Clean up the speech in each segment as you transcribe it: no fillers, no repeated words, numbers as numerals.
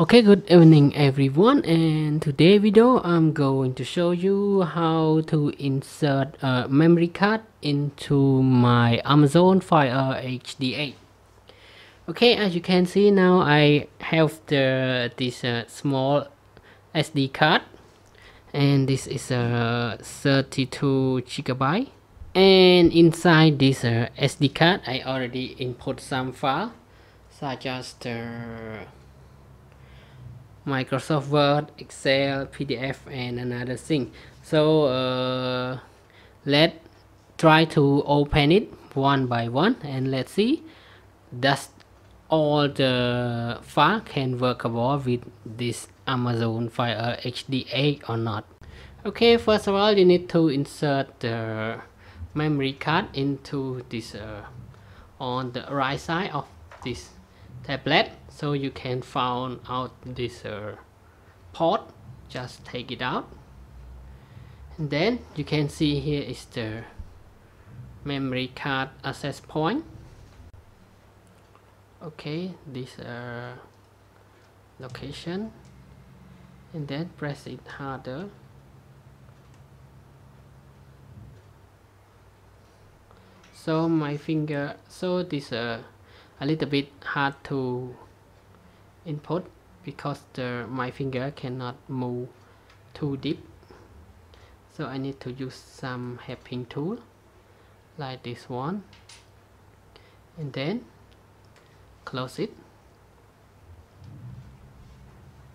Okay, good evening everyone, and today video I'm going to show you how to insert a memory card into my Amazon Fire HD 8. Okay, as you can see now I have this small SD card, and this is a 32 GB, and inside this SD card I already import some file such as the Microsoft Word, Excel, PDF, and another thing. So let's try to open it one by one and let's see does all the file can workable with this Amazon Fire HD 8 or not. Okay, first of all you need to insert the memory card into this on the right side of this tablet, so you can find out this port. Just take it out, and then you can see here is the memory card access point. Okay, this location, and then press it harder. So my finger, so this a little bit hard to input because my finger cannot move too deep, so I need to use some helping tool like this one, and then close it.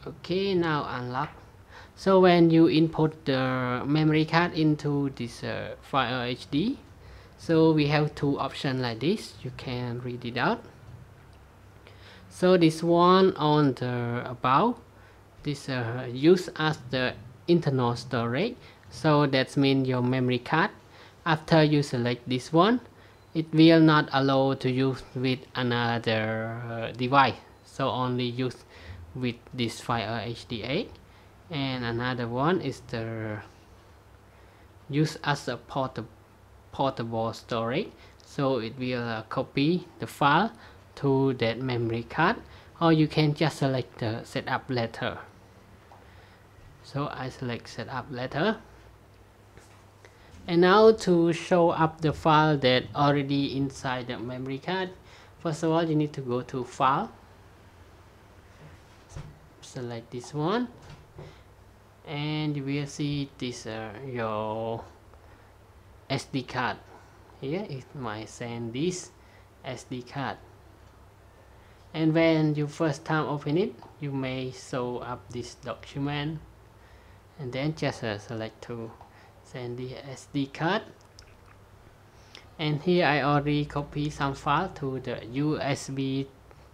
Okay, now unlock. So when you input the memory card into this Fire HD, so we have two options like this, you can read it out. So this one on the about, this used as the internal storage. So that means your memory card, after you select this one, it will not allow to use with another device. So only use with this Fire HD 8. And another one is the use as a portable storage. So it will copy the file to that memory card, or you can just select the setup letter. So I select setup letter, and now to show up the file that already inside the memory card, first of all you need to go to file, select this one, and you will see this your SD card. Here is my Sandisk SD card. And when you first time open it, you may show up this document, and then just select to send the SD card. And here I already copy some file to the USB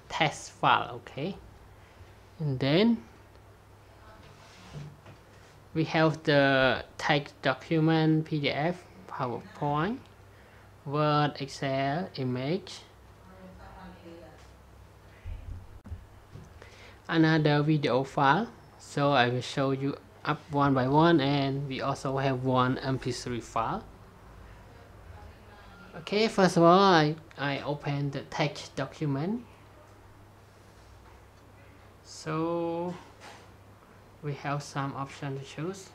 test file. Okay, and then we have the text document, PDF, PowerPoint, Word, Excel, image. Another video file, so I will show you up one by one, and we also have one MP3 file. Okay, first of all I open the text document. So we have some option to choose,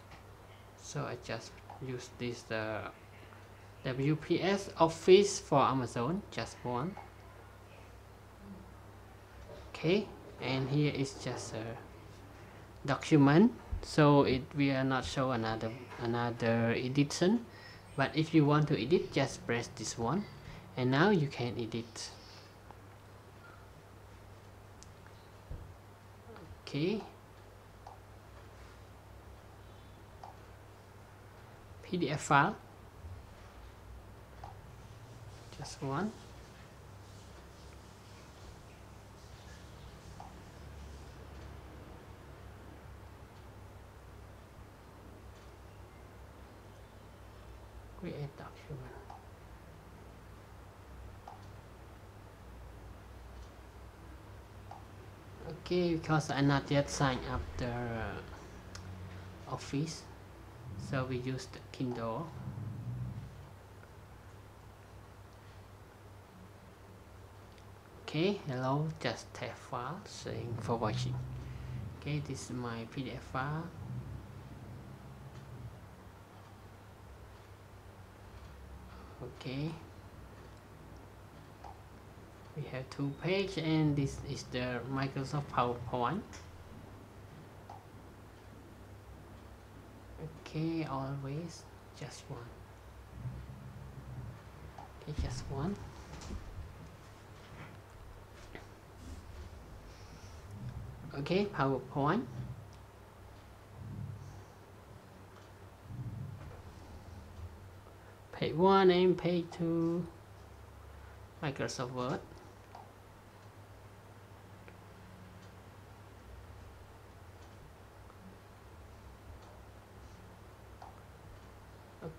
so I just use this WPS Office for Amazon, just one. Okay, and here is just a document, so it will not show another edition, but if you want to edit just press this one, and now you can edit. Okay, PDF file, just one. Create document. Okay, because I not yet signed up the Office, so we used Kindle. Okay, hello, just tap file, saying for watching. Okay, this is my PDF file. Okay, we have 2 pages, and this is the Microsoft PowerPoint. Okay, always just one. Okay, just one. Okay, PowerPoint. Page 1 and page 2, Microsoft Word.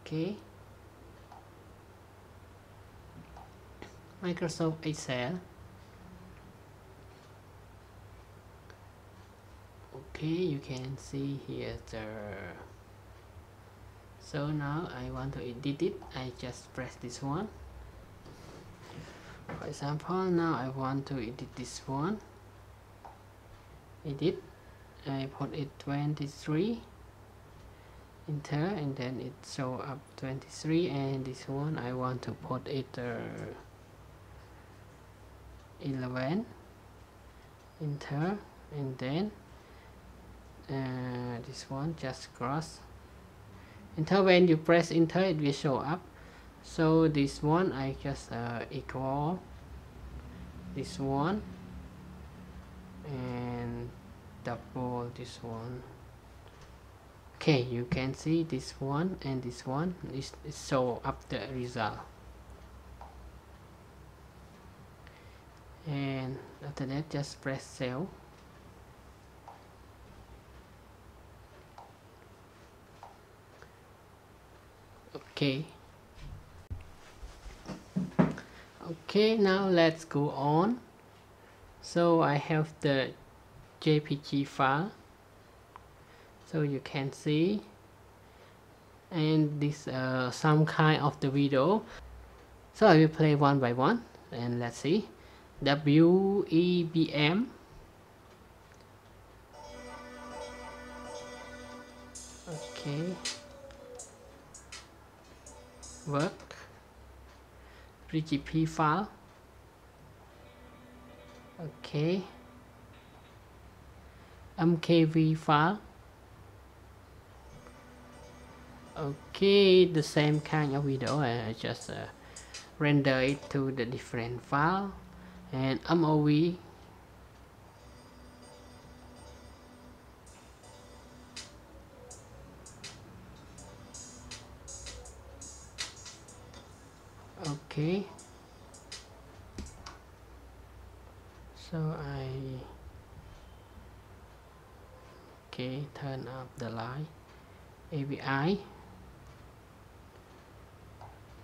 Okay. Microsoft Excel. Okay, you can see here the. So now I want to edit it. I just press this one. For example, now I want to edit this one. Edit. I put it 23. Enter, and then it shows up 23. And this one I want to put it 11. Enter, and then. This one just cross enter. When you press enter, it will show up. So this one I just equal this one and double this one. Okay, you can see this one and this one is show up the result. And after that, just press save. Okay, now let's go on. So I have the JPG file, so you can see, and this some kind of the video. So I will play one by one, and let's see. WEBM. Okay. Work, PGP file. Okay, MKV file. Okay, the same kind of video. I just render it to the different file. And MOV. Okay, so turn up the light. AVI.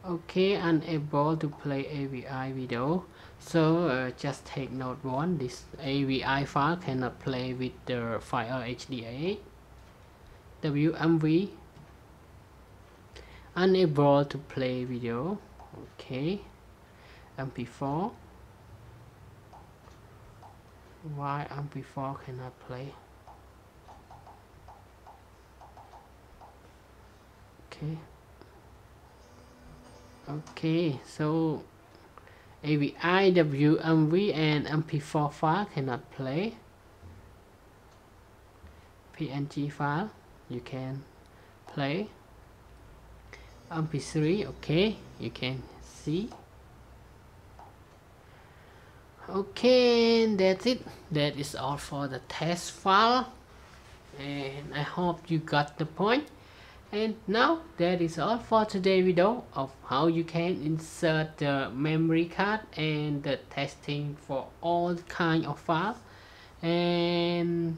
Okay, unable to play AVI video. So just take note one. This AVI file cannot play with the Fire HD 8. WMV. Unable to play video. Okay, MP4. Why MP4 cannot play? Okay. Okay, so AVI, WMV, and MP4 file cannot play. PNG file you can play. MP3, okay, you can see. Okay, that's it. That is all for the test file, and I hope you got the point. And now that is all for today's video of how you can insert the memory card and the testing for all kinds of files. And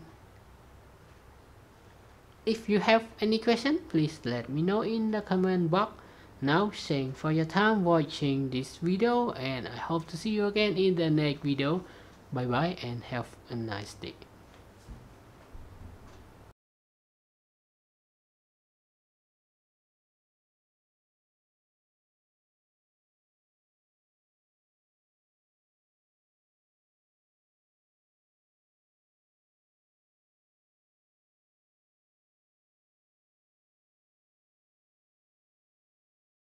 if you have any question, please let me know in the comment box. Now, thanks for your time watching this video, and I hope to see you again in the next video. Bye bye, and have a nice day.